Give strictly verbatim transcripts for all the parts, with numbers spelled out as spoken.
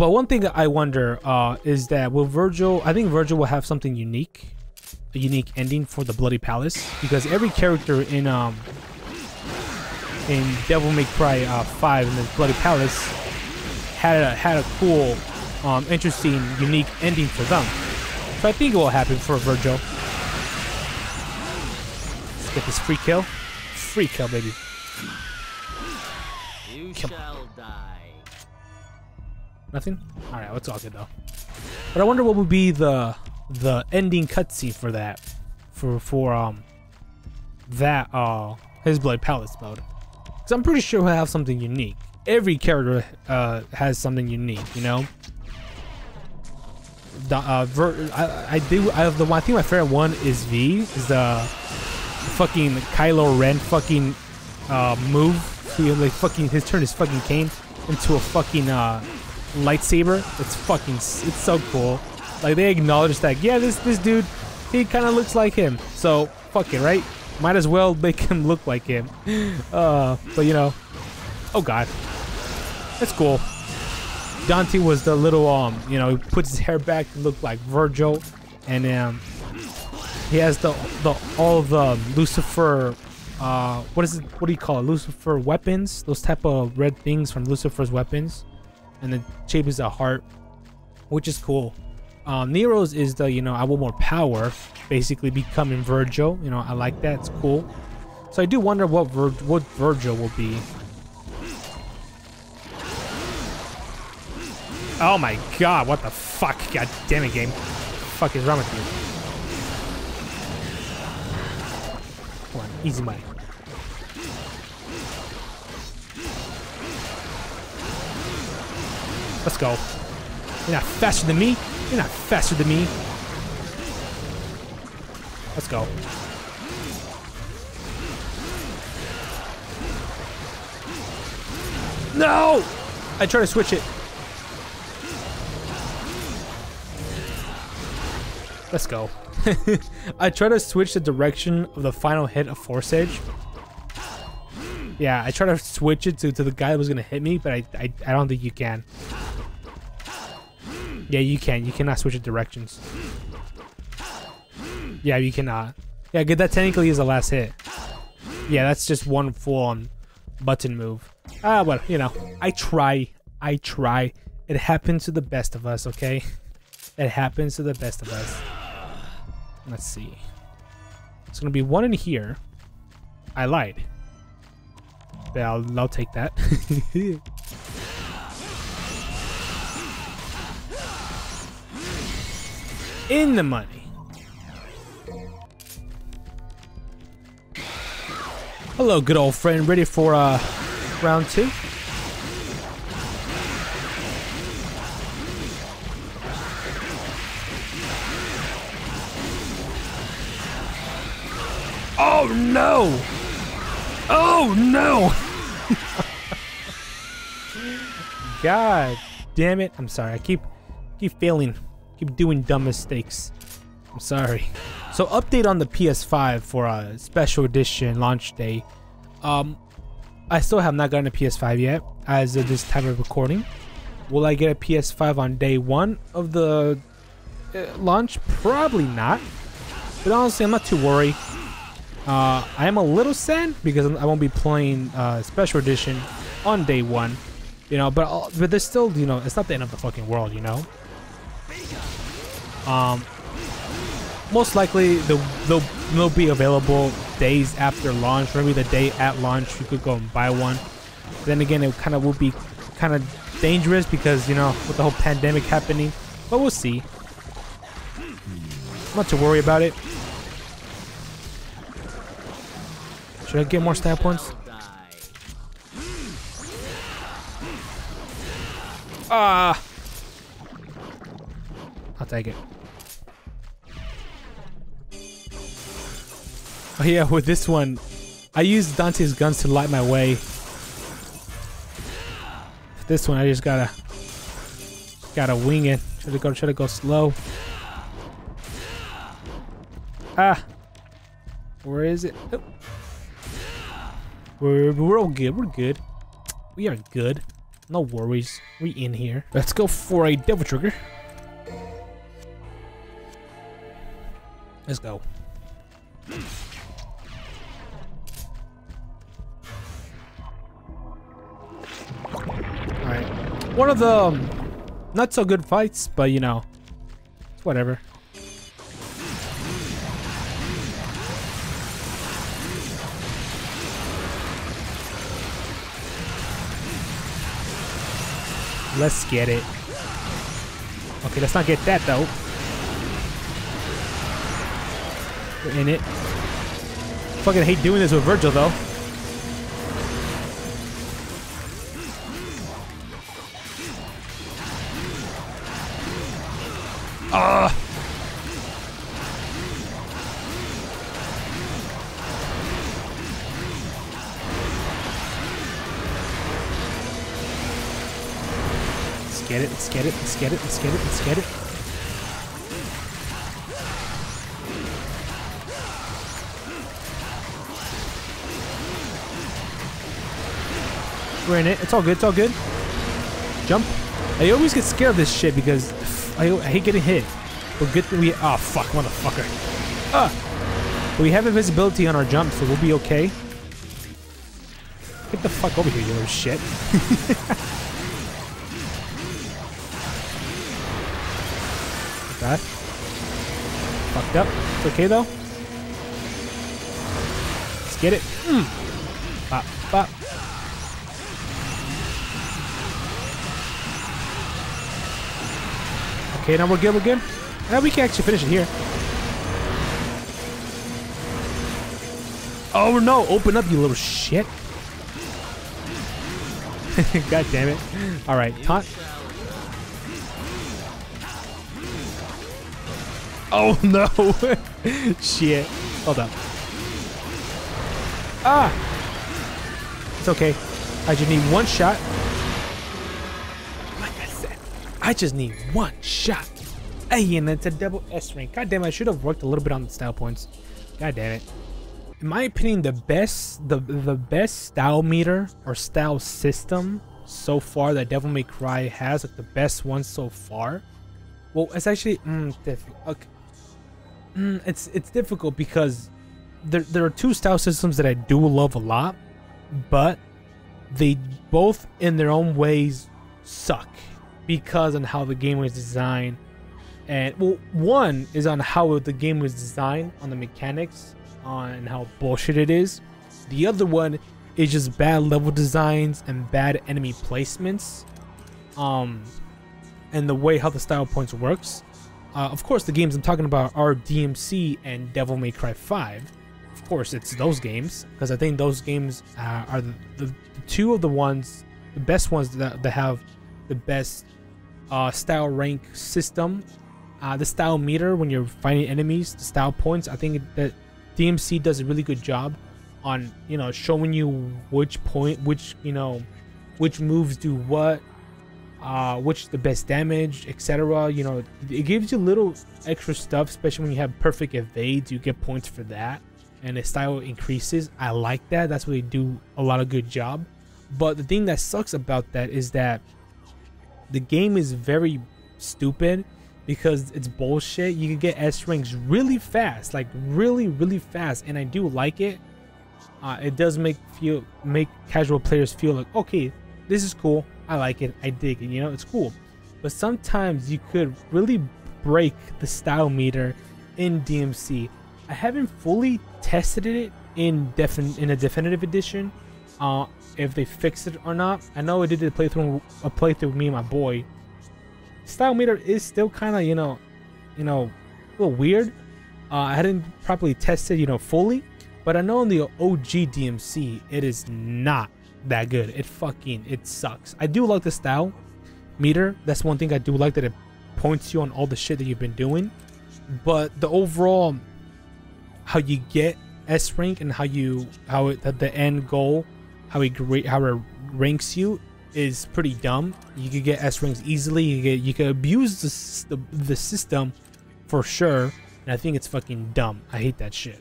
But one thing I wonder uh, is that will Vergil, I think Vergil will have something unique, a unique ending for the Bloody Palace, because every character in um in Devil May Cry uh, five and the Bloody Palace had a had a cool, um, interesting, unique ending for them. So I think it will happen for Vergil. Let's get this free kill, free kill, baby. You Come shall on. die. Nothing? Alright, let's all good though. But I wonder what would be the the ending cutscene for that. For for um that uh his Blood Palace mode. Cause I'm pretty sure he'll have something unique. Every character uh has something unique, you know? The uh ver I I do I the I think my favorite one is V, is the fucking Kylo Ren fucking uh move. He like fucking his turn is fucking Kane into a fucking uh lightsaber. It's fucking, it's so cool. Like they acknowledge that, yeah, this this dude, he kind of looks like him, so fuck it, right? Might as well make him look like him. Uh but you know, oh god, that's cool. Dante was the little um you know, he puts his hair back to look like Vergil, and um he has the the all the Lucifer uh what is it, what do you call it, Lucifer weapons, those type of red things from Lucifer's weapons. And the shape is a heart, which is cool. Um, Nero's is the, you know, I want more power, basically becoming Vergil. You know, I like that. It's cool. So I do wonder what Ver what Vergil will be. Oh my god! What the fuck? God damn it, game! What the fuck is wrong with you? Come on, easy money. Let's go. You're not faster than me. You're not faster than me. Let's go. No! I tried to switch it. Let's go. I tried to switch the direction of the final hit of Force Edge. Yeah, I tried to switch it to, to the guy that was going to hit me, but I, I, I don't think you can. Yeah, you can. You cannot switch the directions. Yeah, you cannot. Yeah, good. That technically is the last hit. Yeah, that's just one full-on button move. Ah, well, you know, I try. I try. It happens to the best of us, okay? It happens to the best of us. Let's see. It's going to be one in here. I lied. But I'll, I'll take that. In the money. Hello, good old friend. Ready for uh, round two? Oh no! Oh no! God damn it! I'm sorry. I keep keep failing. Keep doing dumb mistakes. I'm sorry. So update on the P S five for a special edition launch day. Um, I still have not gotten a P S five yet as of this time of recording. Will I get a P S five on day one of the launch? Probably not. But honestly, I'm not too worried. Uh, I am a little sad because I won't be playing uh, special edition on day one. You know, but but there's still, you know, it's not the end of the fucking world. You know. Um, most likely they'll, they'll, they'll be available days after launch. Maybe the day at launch you could go and buy one. Then again, it kind of will be kind of dangerous because, you know, with the whole pandemic happening. But we'll see. Not to worry about it. Should I get more stat points? Ah! Uh, I'll take it. Oh yeah, with this one, I used Dante's guns to light my way. With this one, I just gotta gotta wing it. Should I go? Should I go slow? Ah, where is it? Oh. We're we're all good. We're good. We are good. No worries, we in here. Let's go for a devil trigger. Let's go. Alright. One of the um, not so good fights, but you know, it's whatever. Let's get it. Okay, let's not get that though. We're in it. Fucking hate doing this with Vergil though. Ah. Let's get it. Let's get it. Let's get it. Let's get it. Let's get it. We're in it. It's all good. It's all good. Jump. I always get scared of this shit because I, I hate getting hit. But good that we. Ah, oh, fuck, motherfucker. Ah. But we have invisibility on our jump, so we'll be okay. Get the fuck over here, you little shit. God. Fucked up. It's okay though. Let's get it. Mm. Bop, bop. Okay, now we're good, we're good. Now we can actually finish it here. Oh no, open up, you little shit. God damn it. Alright, taunt. Oh no. Shit. Hold up. Ah! It's okay. I just need one shot. I just need one shot. Hey, and it's a double S rank. God damn, I should have worked a little bit on the style points. God damn it. In my opinion, the best, the the best style meter or style system so far that Devil May Cry has, like the best one so far. Well, it's actually mm, difficult. Okay. Mm, it's it's difficult because there there are two style systems that I do love a lot, but they both in their own ways suck. Because on how the game was designed, and well, one is on how the game was designed, on the mechanics, on how bullshit it is. The other one is just bad level designs and bad enemy placements, um, and the way how the style points works. Uh, of course, the games I'm talking about are D M C and Devil May Cry five. Of course, it's those games because I think those games uh, are the, the, the two of the ones, the best ones that that have the best. Uh, style rank system, uh, the style meter when you're fighting enemies, the style points. I think that D M C does a really good job on, you know, showing you which point, which, you know, which moves do what, uh, which the best damage, et cetera. You know, it gives you little extra stuff, especially when you have perfect evades, you get points for that, and the style increases. I like that. That's where they do a lot of good job. But the thing that sucks about that is that the game is very stupid because it's bullshit. You can get S ranks really fast, like really, really fast, and I do like it. Uh, it does make feel make casual players feel like, okay, this is cool. I like it. I dig it. You know, it's cool. But sometimes you could really break the style meter in D M C. I haven't fully tested it in defin in a definitive edition. Uh, if they fix it or not. I know I did a playthrough, a playthrough with me and my boy. Style meter is still kind of, you know, you know, a little weird. Uh, I hadn't properly tested, you know, fully, but I know in the O G D M C, it is not that good. It fucking, it sucks. I do like the style meter. That's one thing I do like, that it points you on all the shit that you've been doing, but the overall, how you get S rank and how you, how it, the, the end goal, how it, how it ranks you is pretty dumb. You could get S ranks easily. You get, you could abuse the, the, the system for sure. And I think it's fucking dumb. I hate that shit.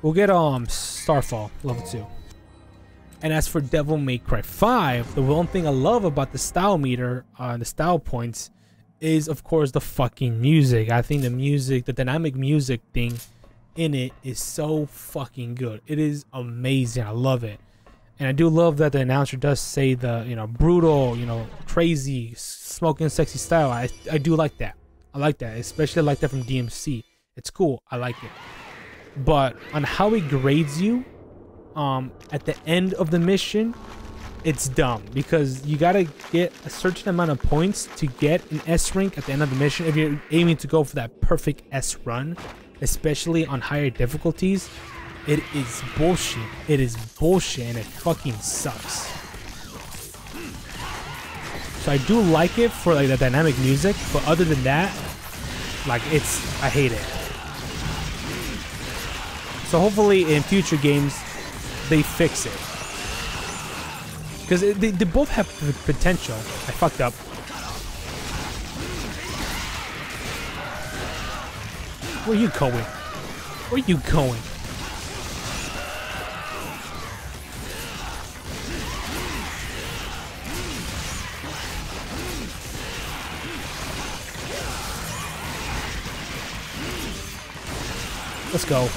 We'll get um Starfall level two. And as for Devil May Cry five, the one thing I love about the style meter on uh, the style points is, of course, the fucking music. I think the music, the dynamic music thing in it is so fucking good. It is amazing. I love it. And I do love that the announcer does say the, you know, brutal, you know, crazy, smoking sexy style. I, I do like that. I like that. Especially I like that from D M C. It's cool. I like it. But on how it grades you um, at the end of the mission, it's dumb. Because you got to get a certain amount of points to get an S rank at the end of the mission. If you're aiming to go for that perfect S run, especially on higher difficulties. It is bullshit. It is bullshit and it fucking sucks. So I do like it for like the dynamic music, but other than that, like it's, I hate it. So hopefully in future games, they fix it. Because they, they both have potential. I fucked up. Where are you going? Where are you going? Let's go.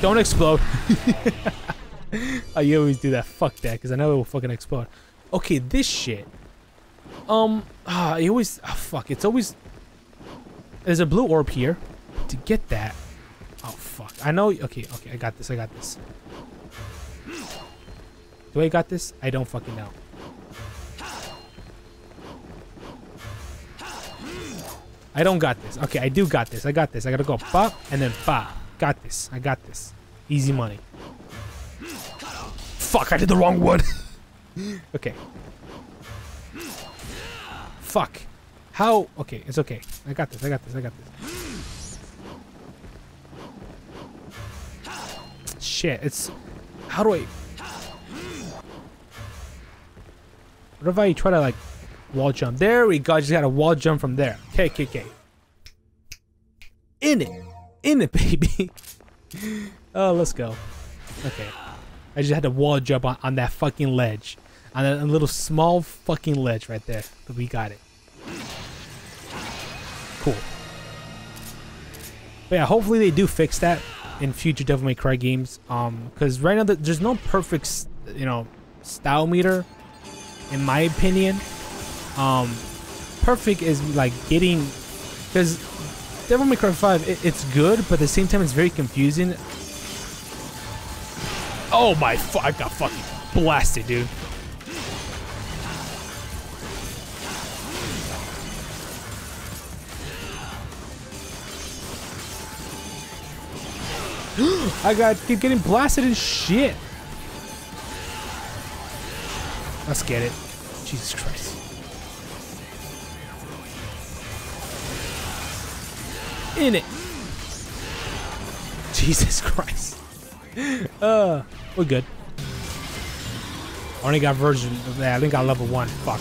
Don't explode. Oh, you always do that. Fuck that, because I know it will fucking explode. Okay, this shit. Um, ah, it always... Oh, fuck, it's always... There's a blue orb here. To get that... Oh, fuck. I know... Okay, okay, I got this, I got this. Do I got this? I don't fucking know. I don't got this. Okay, I do got this. I got this. I gotta go pop and then pop. Got this. I got this. Easy money. Fuck, I did the wrong one. Okay. Fuck. How? Okay, it's okay. I got this. I got this. I got this. Shit, it's... How do I... What if I try to, like... Wall jump. There we go. I just got a wall jump from there. Okay, okay, okay. In it. In it, baby. Oh, let's go. Okay. I just had to wall jump on, on that fucking ledge. On a, a little small fucking ledge right there. But we got it. Cool. But yeah, hopefully they do fix that in future Devil May Cry games. Um, because right now there's no perfect, you know, style meter, in my opinion. Um, perfect is like getting, because Devil May Cry five, it, it's good, but at the same time it's very confusing. Oh my fuck, I got fucking blasted, dude. I got keep getting blasted and shit. Let's get it. Jesus Christ. In it. Jesus Christ. Uh, we're good. I only got version of that. I think I got level one. Fuck.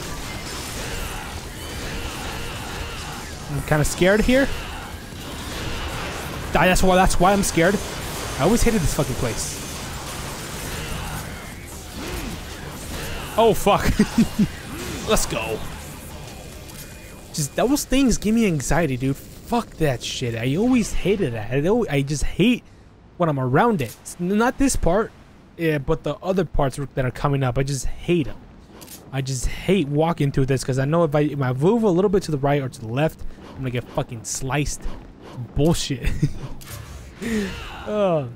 I'm kind of scared here. Die. That's why. That's why I'm scared. I always hated this fucking place. Oh fuck. Let's go. Just those things give me anxiety, dude. Fuck that shit. I always hated that. I, always, I just hate when I'm around it. It's not this part, yeah, but the other parts that are coming up. I just hate them. I just hate walking through this because I know if I, if I move a little bit to the right or to the left, I'm going to get fucking sliced. Bullshit. uh,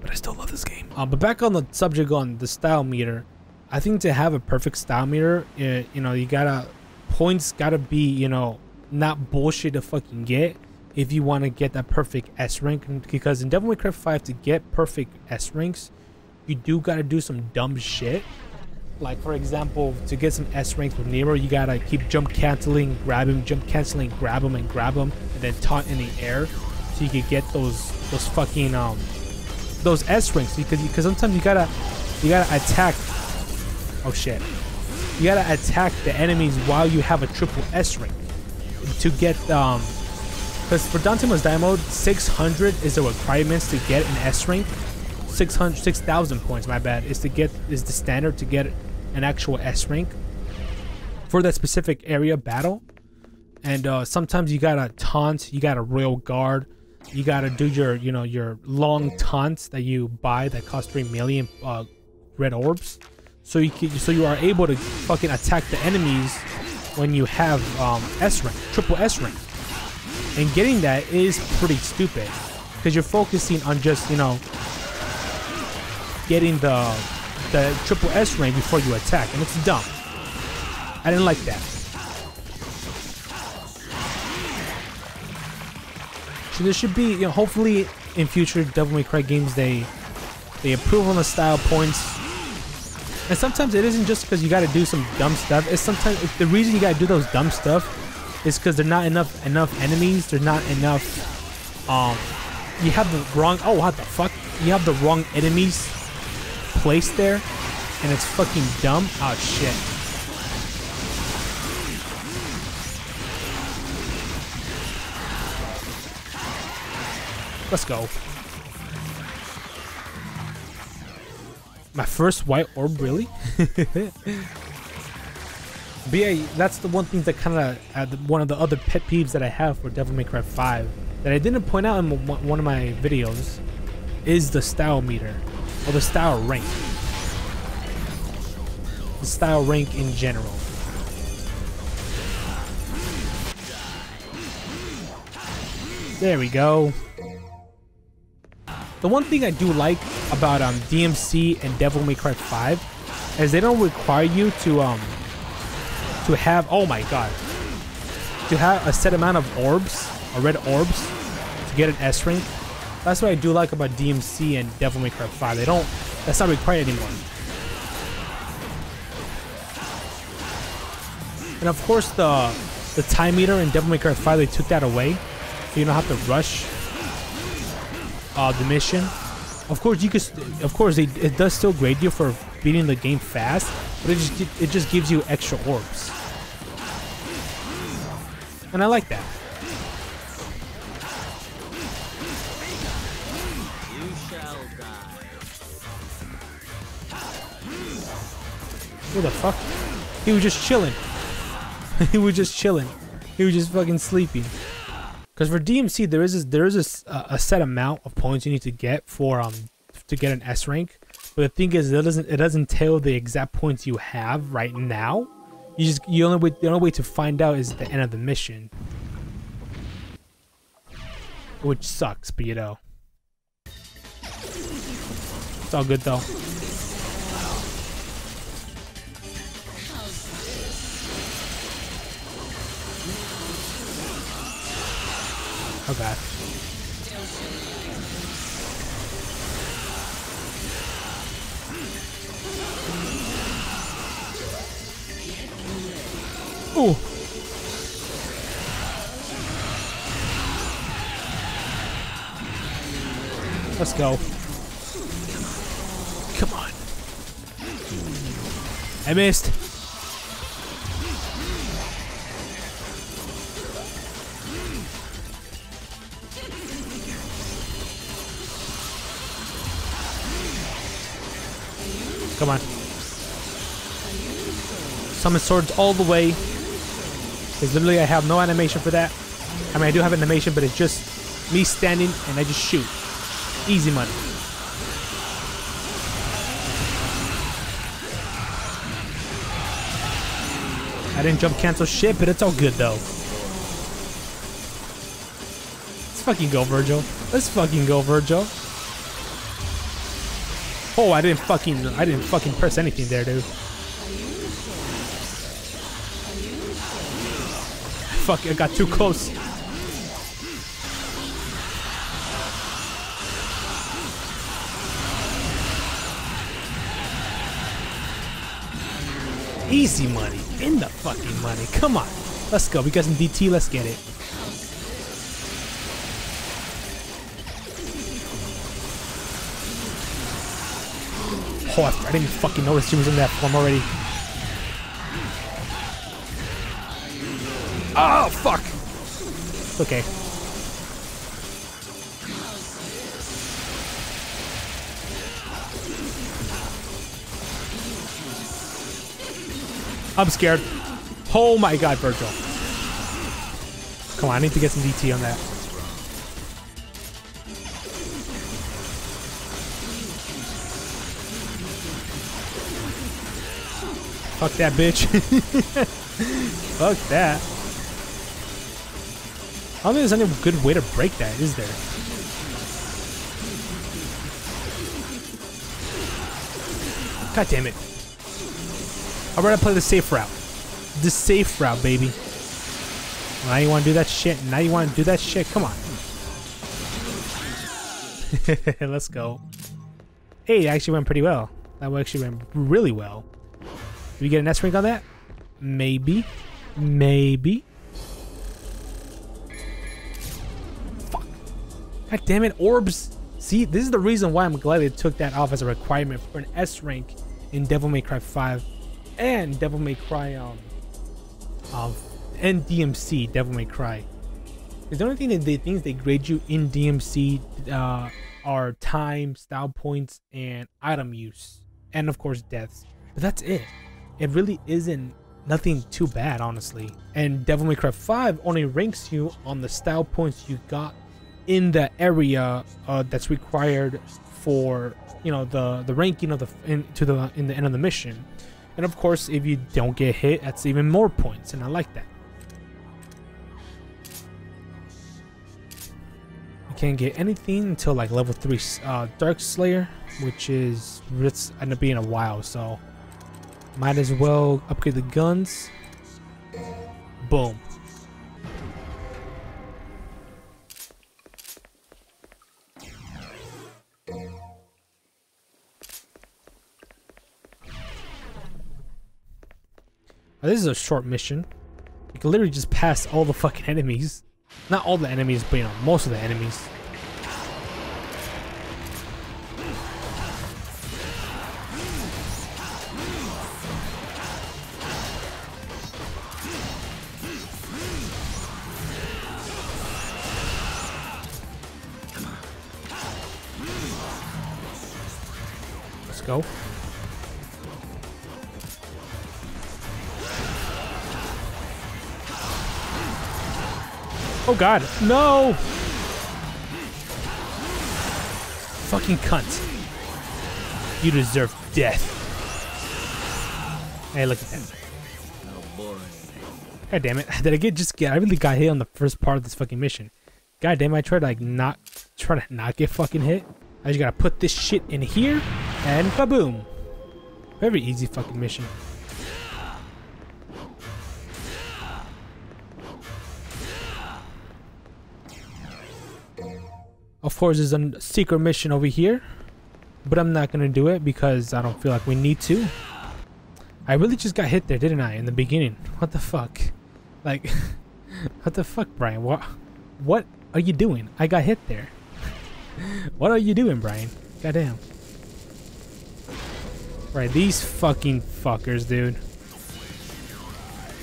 but I still love this game. Uh, but back on the subject on the style meter, I think to have a perfect style meter, it, you know, you gotta, points gotta be, you know, not bullshit to fucking get if you want to get that perfect S rank, because in Devil May Cry five to get perfect S ranks you do got to do some dumb shit. Like for example, to get some S ranks with Nero, you got to keep jump canceling, grab him, jump canceling, grab him and grab him and then taunt in the air so you can get those those fucking um those S ranks, because because sometimes you got to you got to attack oh shit. You got to attack the enemies while you have a triple S rank to get um Because for Dante was demoed, six hundred is the requirements to get an S rank. six thousand points, my bad, is to get is the standard to get an actual S rank for that specific area battle. And uh, sometimes you gotta taunt, you gotta royal guard, you gotta do your you know your long taunts that you buy that cost three million uh, red orbs. So you can, so you are able to fucking attack the enemies when you have um, S rank, triple S rank. And getting that is pretty stupid, because you're focusing on just, you know, getting the the triple S rank before you attack, and it's dumb. I didn't like that. So there should be, you know, hopefully in future Devil May Cry games they they improve on the style points. And sometimes it isn't just because you got to do some dumb stuff. It's sometimes it's the reason you got to do those dumb stuff is because there's not enough enough enemies. There's not enough. Um, you have the wrong. Oh, what the fuck! You have the wrong enemies placed there, and it's fucking dumb. Oh shit! Let's go. My first white orb, really? But yeah, that's the one thing that kind of uh, one of the other pet peeves that I have for Devil May Cry five that I didn't point out in one of my videos is the style meter, or the style rank, the style rank in general. There we go. The one thing I do like about um, D M C and Devil May Cry five is they don't require you to um to have oh my god to have a set amount of orbs or red orbs to get an S rank. That's what I do like about D M C and Devil May Cry five. They don't. That's not required anymore. And of course, the the time meter in Devil May Cry five, they took that away, so you don't have to rush Uh, the mission. Of course, you could. Of course, it, it does still grade you for beating the game fast, but it just it just gives you extra orbs, and I like that. You shall die. Who the fuck? He was just chilling. He was just chilling. He was just fucking sleeping. Because for D M C, there is a, there is a, a set amount of points you need to get for um to get an S rank, but the thing is, it doesn't it doesn't tell the exact points you have right now. You just you only way, the only way to find out is at the end of the mission, which sucks. But you know, it's all good though. Oh god. Ooh. Let's go. Come on. I missed. Come on. Summon swords all the way. Because literally I have no animation for that. I mean, I do have animation, but it's just me standing and I just shoot. Easy money. I didn't jump cancel shit, but it's all good though. Let's fucking go, Vergil. Let's fucking go, Vergil. Oh, I didn't fucking, I didn't fucking press anything there, dude. Fuck, I got too close. Easy money, in the fucking money. Come on, let's go. We got some D T. Let's get it. Oh, I didn't fucking notice she was in that form already. Oh, fuck! It's okay. I'm scared. Oh my god, Vergil. Come on, I need to get some D T on that. Fuck that bitch. Fuck that. I don't think there's any good way to break that, is there? God damn it. I'd rather play the safe route. The safe route, baby. Now you want to do that shit. Now you want to do that shit. Come on. Let's go. Hey, it actually went pretty well. That actually went really well. Did we get an S rank on that? Maybe. Maybe. Fuck. God damn it, orbs. See, this is the reason why I'm glad they took that off as a requirement for an S rank in Devil May Cry five. And Devil May Cry, um, um, and D M C, Devil May Cry. The only thing that they things they grade you in D M C uh, are time, style points, and item use, and of course deaths. But that's it. It really isn't nothing too bad, honestly. And Devil May Cry five only ranks you on the style points you got in the area uh, that's required for you know the the ranking of the in, to the in the end of the mission. And of course, if you don't get hit, that's even more points, and I like that. You can't get anything until like level three uh, Dark Slayer, which is it's ended up being a while, so might as well upgrade the guns. Boom. This is a short mission. You can literally just pass all the fucking enemies. Not all the enemies, but you know, most of the enemies. Let's go. Oh god, no! Fucking cunt. You deserve death. Hey, look at that. God damn it. Did I get just get I really got hit on the first part of this fucking mission. God damn, I tried to like not try to not get fucking hit. I just gotta put this shit in here and kaboom. Very easy fucking mission. Of course, there's a secret mission over here, but I'm not gonna do it because I don't feel like we need to. I really just got hit there, didn't I, in the beginning? What the fuck? Like, what the fuck, Brian? What, what are you doing? I got hit there. What are you doing, Brian? Goddamn. Right, these fucking fuckers, dude.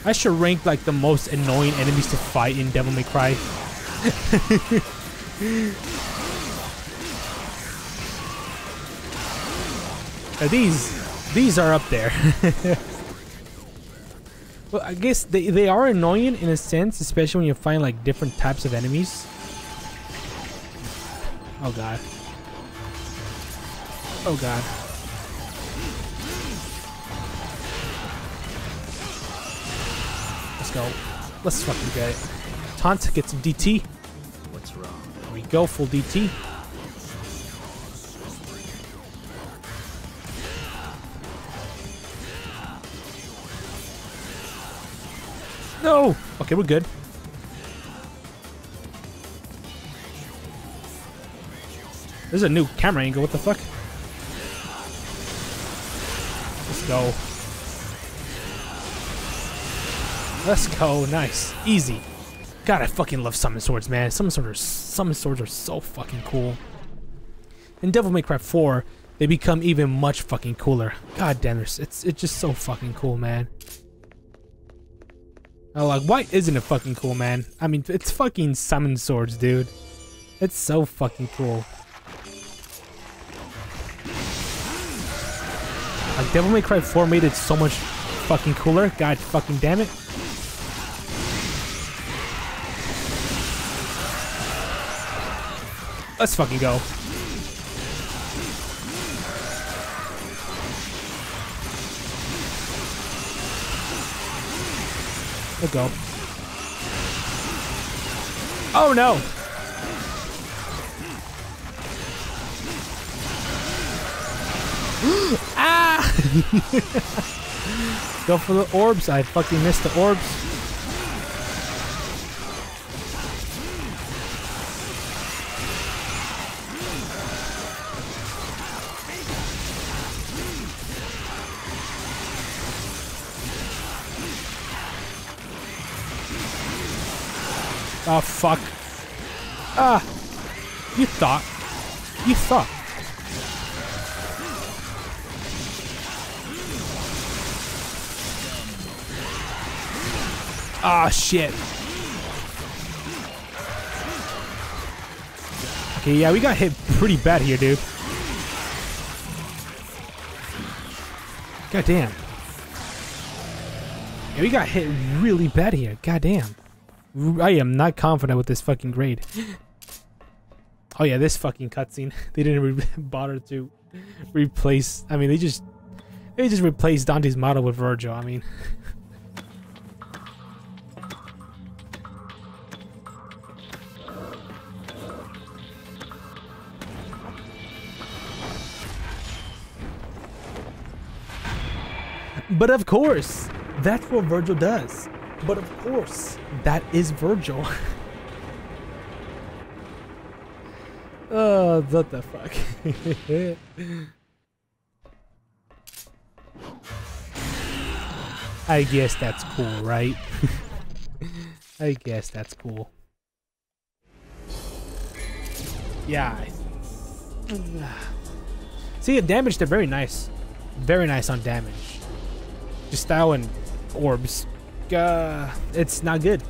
I should rank like the most annoying enemies to fight in Devil May Cry. Now these these are up there. Well, I guess they, they are annoying in a sense, especially when you find like different types of enemies. Oh god. Oh god. Let's go. Let's fucking get it. Taunt, get some D T. What's wrong? There we go, full D T. No! Okay, we're good. There's a new camera angle, what the fuck? Let's go. Let's go, nice. Easy. God, I fucking love summon swords, man. Summon swords are, summon swords are so fucking cool. In Devil May Cry four, they become even much fucking cooler. God damn it, it's, it's just so fucking cool, man. Oh, like, why isn't it fucking cool, man? I mean, it's fucking summon swords, dude. It's so fucking cool. Like, Devil May Cry four made it so much fucking cooler. God fucking damn it. Let's fucking go. Let's go. Oh no! Ah! Go for the orbs. I fucking missed the orbs. Oh fuck. Ah! You thought. You thought. Ah, shit. Okay, yeah, we got hit pretty bad here, dude. God damn. Yeah, we got hit really bad here. God damn. I am not confident with this fucking grade. Oh yeah, this fucking cutscene. They didn't re bother to replace. I mean, they just they just replaced Dante's model with Vergil. I mean. But of course, that's what Vergil does. But of course, that is Vergil. Oh, what the fuck? I guess that's cool, right? I guess that's cool. Yeah. See, the damage, they're very nice. Very nice on damage. Just style and orbs. Uh, it's not good.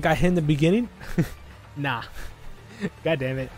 Got hit in the beginning? Nah. God damn it.